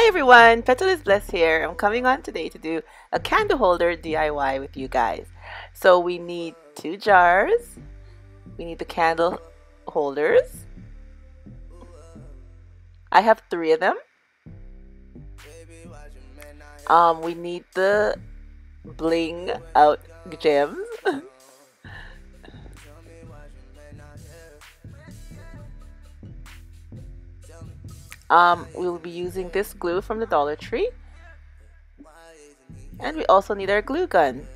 Hi everyone, Petal is Blessed here. I'm coming on today to do a candle holder DIY with you guys. So we need 2 jars, we need the candle holders. I have 3 of them. We need the bling out gems. We will be using this glue from the Dollar Tree, and we also need our glue gun.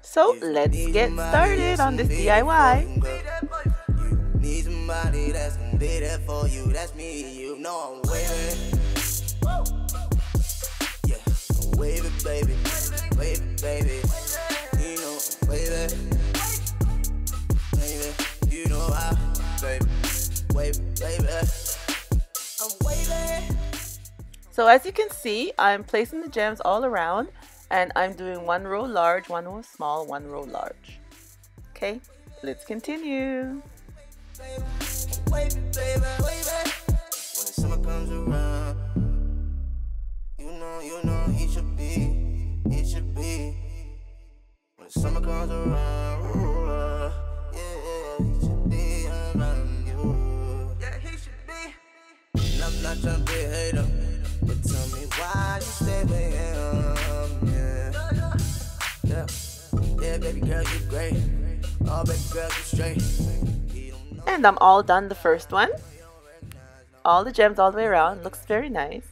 So let's get started on this DIY. You need somebody that's gonna be there for you. That's me. You know I'm waving. Yeah, I'm waving, baby. Waving, baby. You know I'm waving. Baby, you know I, baby. Waving, baby. So as you can see, I'm placing the gems all around, and I'm doing 1 row large, 1 row small, 1 row large. Okay, let's continue. And I'm all done the first one. All the gems all the way around. Looks very nice.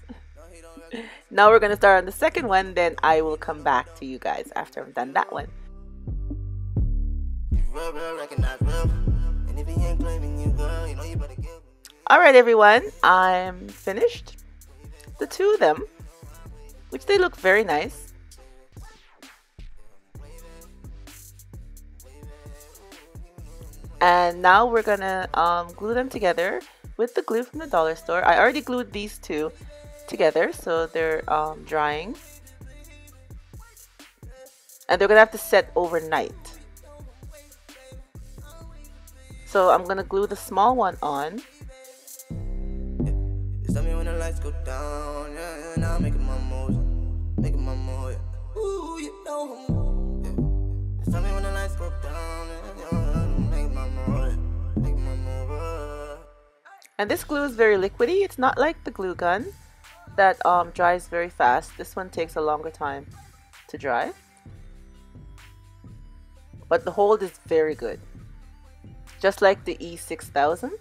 Now we're going to start on the second one. Then I will come back to you guys after I've done that one. Alright everyone, I'm finished. The 2 of them, which they look very nice. And now we're gonna glue them together with the glue from the dollar store. I already glued these 2 together, so they're drying, and they're gonna have to set overnight. So I'm gonna glue the small one on. And this glue is very liquidy. It's not like the glue gun that dries very fast. This one takes a longer time to dry, but the hold is very good, just like the E6000.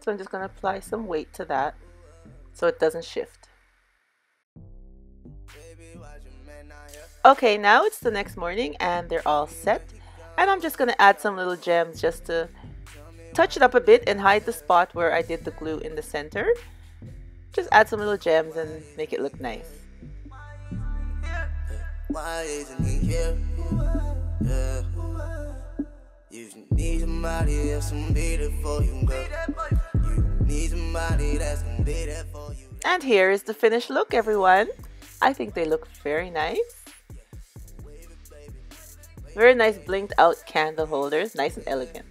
So I'm just going to apply some weight to that so it doesn't shift. Okay, now it's the next morning and they're all set, and I'm just going to add some little gems just to touch it up a bit and hide the spot where I did the glue in the center. Just add some little gems and make it look nice. Why isn't he here? Yeah. You need somebody that's gonna be there for you, girl. And here is the finished look, everyone. I think they look very nice. Very nice blinked out candle holders, nice and elegant.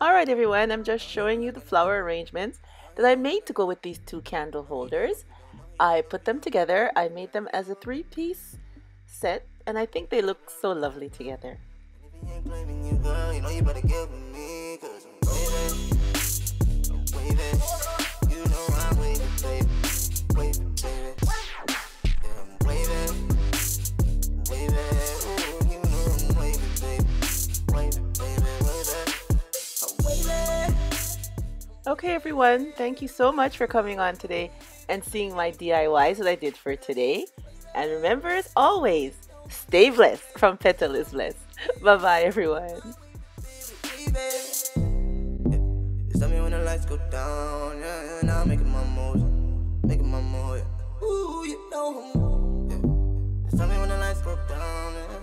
Alright everyone, I'm just showing you the flower arrangements that I made to go with these 2 candle holders. I put them together. I made them as a 3-piece set, and I think they look so lovely together. explaining you, girl. You know you better give me, 'cause I'm waiting, I'm waiting. You know I'm waiting, baby, waiting, baby. Yeah, I'm waiting, waiting. Ooh, you know I'm waiting, baby, waiting, baby, waiting. I'm waiting. Okay, everyone, thank you so much for coming on today and seeing my DIYs that I did for today. And remember, as always, stay blessed from Petal is Blessed. Bye-bye, everyone. It's me when the lights go down, yeah, and I'm making my moves, making my moves. Ooh, you know. It's me when the lights go down.